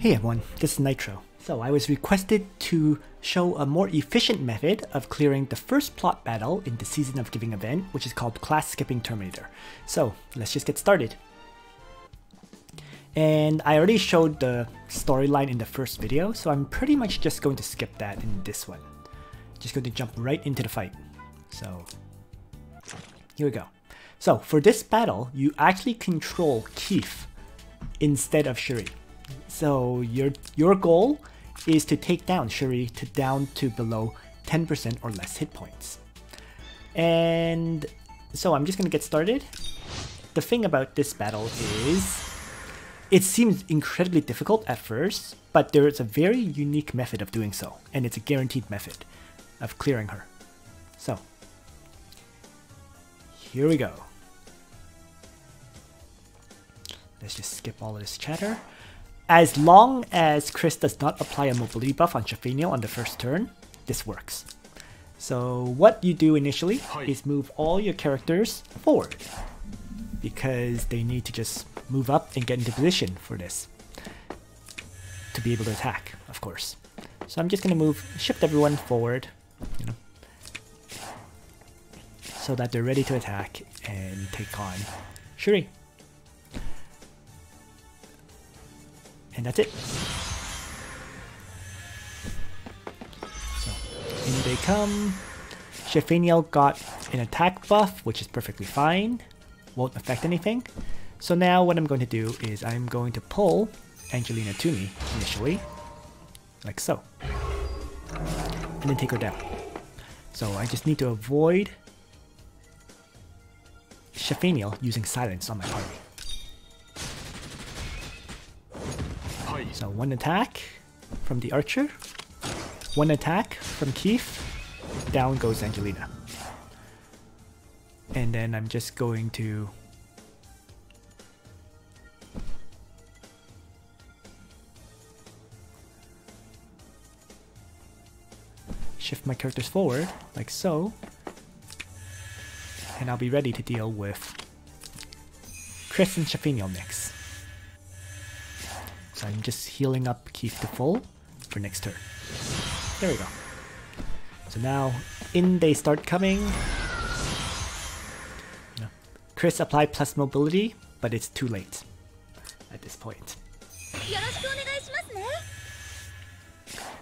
Hey everyone, this is Nitro. So I was requested to show a more efficient method of clearing the first plot battle in the Season of Giving event, which is called Class Skipping Terminator. So let's just get started. And I already showed the storyline in the first video, so I'm pretty much just going to skip that in this one. Just going to jump right into the fight. So here we go. So for this battle, you actually control Keith instead of Shuri. So your goal is to take down Cherie to down to below 10% or less hit points. And so I'm just gonna get started. The thing about this battle is it seems incredibly difficult at first, but there is a very unique method of doing so, and it's a guaranteed method of clearing her. So here we go. Let's just skip all of this chatter. As long as Chris does not apply a mobility buff on Shafeniel on the first turn, this works. So what you do initially is move all your characters forward, because they need to just move up and get into position for this to be able to attack, of course. So I'm just going to shift everyone forward, so that they're ready to attack and take on Shuri. And that's it. So, in they come. Shafeniel got an attack buff, which is perfectly fine. Won't affect anything. So now what I'm going to do is I'm going to pull Angelina to me initially. Like so. And then take her down. So I just need to avoid Shafeniel using silence on my party. So one attack from the archer, one attack from Keith, down goes Angelina. And then I'm just going to shift my characters forward, like so, and I'll be ready to deal with Chris and Shafeniel next. So I'm just healing up Keith to full for next turn. There we go. So now in they start coming. Chris applied plus mobility, but it's too late at this point.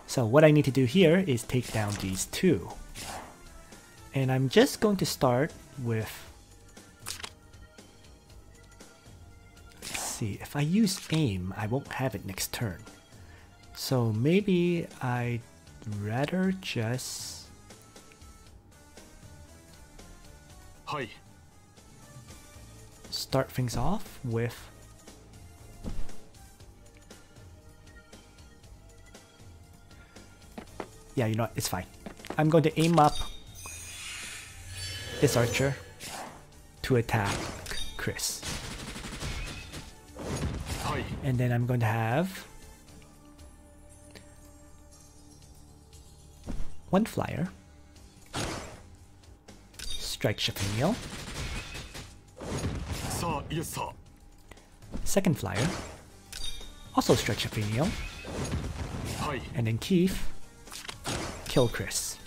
So what I need to do here is take down these two. And I'm just going to start with... see, if I use aim, I won't have it next turn. So maybe I'd rather just... start things off with... yeah, you know what, it's fine. I'm going to aim up this archer to attack Chris. And then I'm going to have one flyer strike Shapinio, second flyer also strike Shapinio, and then Keith kill Chris.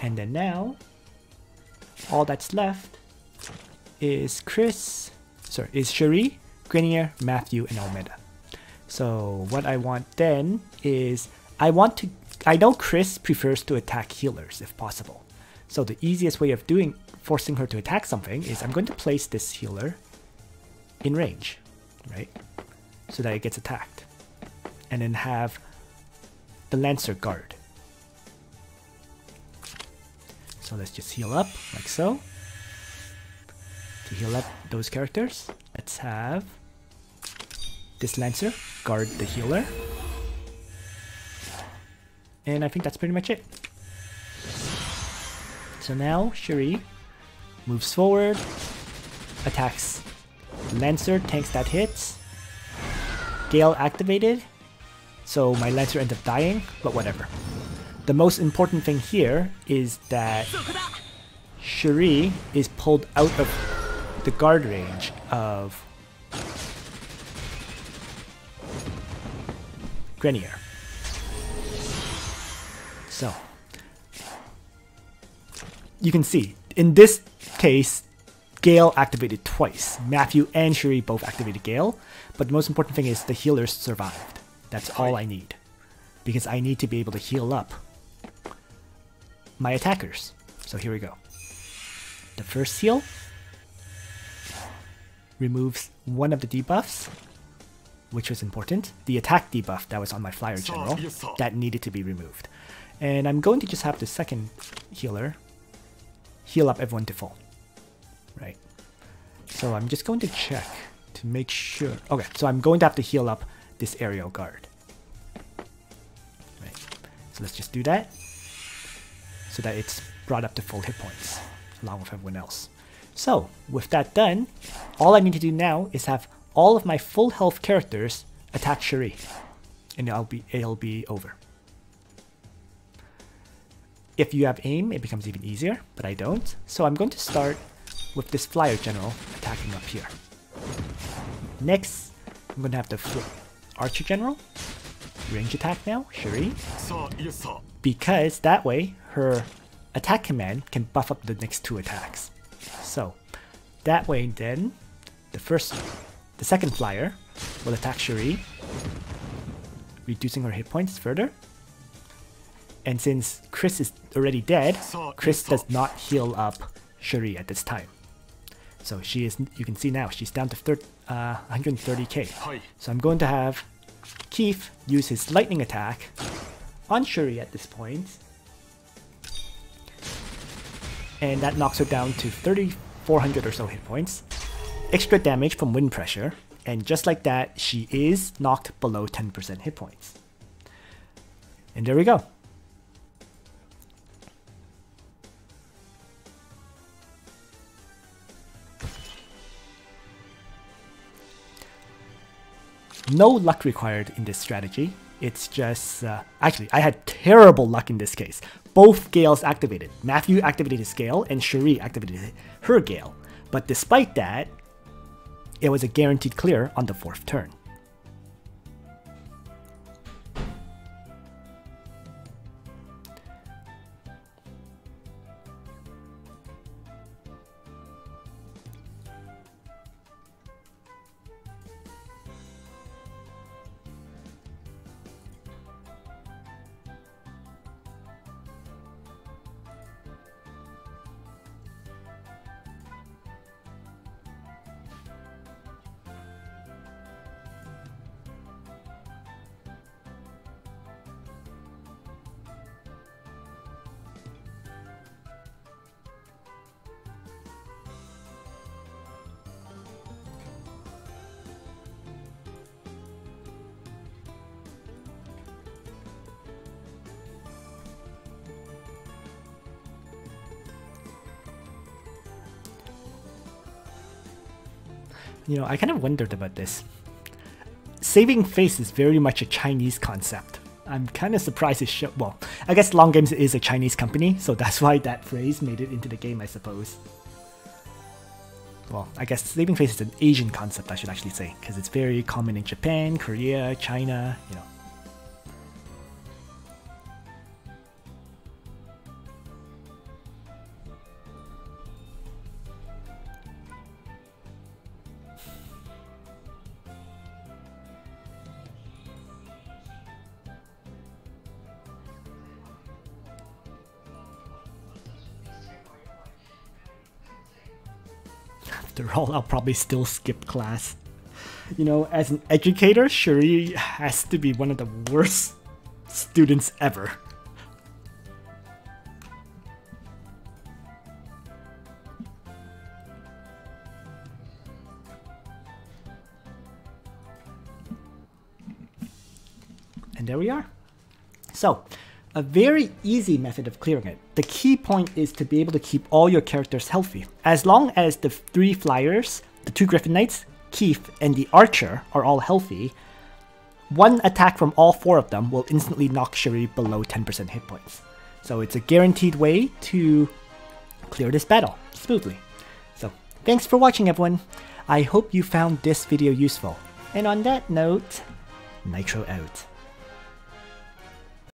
And then now all that's left is Cherie, Grenier, Matthew, and Almeida. So what I want then is I know Chris prefers to attack healers if possible. So the easiest way of forcing her to attack something is I'm going to place this healer in range, right? So that it gets attacked. And then have the Lancer guard. So let's just heal up, like so. To heal up those characters, let's have this Lancer guard the healer. And I think that's pretty much it. So now Cherie moves forward, attacks Lancer, tanks that hit. Gale activated, so my Lancer ends up dying, but whatever. The most important thing here is that Cherie is pulled out of the guard range of Grenier. So, you can see, in this case, Gale activated twice. Matthew and Cherie both activated Gale, but the most important thing is the healers survived. That's all I need, because I need to be able to heal up my attackers. So here we go. The first heal removes one of the debuffs, which was important. The attack debuff that was on my flyer general, that needed to be removed. And I'm going to just have the second healer heal up everyone to full. Right. So I'm just going to check to make sure. Okay, so I'm going to have to heal up this aerial guard. Right. So let's just do that so that it's brought up to full hit points along with everyone else. So with that done, all I need to do now is have all of my full health characters attack Cherie, and it'll be over. If you have aim, it becomes even easier, but I don't. So I'm going to start with this flyer general attacking up here. Next, I'm going to have the archer general range attack now, Cherie, because that way her attack command can buff up the next two attacks. So that way then, the second flyer will attack Cherie, reducing her hit points further. And since Chris is already dead, Chris does not heal up Cherie at this time. So she is, you can see now, she's down to 130k. So I'm going to have Keith use his lightning attack on Cherie at this point. And that knocks her down to 3,400 or so hit points. Extra damage from wind pressure. And just like that, she is knocked below 10% hit points. And there we go. No luck required in this strategy. It's just... actually, I had terrible luck in this case. Both Gales activated. Matthew activated his Gale and Cherie activated her Gale. But despite that, it was a guaranteed clear on the fourth turn. You know, I kind of wondered about this. Saving face is very much a Chinese concept. I'm kind of surprised it showed... Well, I guess Long Games is a Chinese company, so that's why that phrase made it into the game, I suppose. Well, I guess saving face is an Asian concept, I should actually say, because it's very common in Japan, Korea, China, you know. After all, I'll probably still skip class. You know, as an educator, Cherie has to be one of the worst students ever. And there we are. So, a very easy method of clearing it. The key point is to be able to keep all your characters healthy. As long as the three flyers, the two Griffin Knights, Keith, and the Archer are all healthy, one attack from all four of them will instantly knock Cherie below 10% hit points. So it's a guaranteed way to clear this battle smoothly. So Thanks for watching, everyone. I hope you found this video useful. And on that note, Nitro out.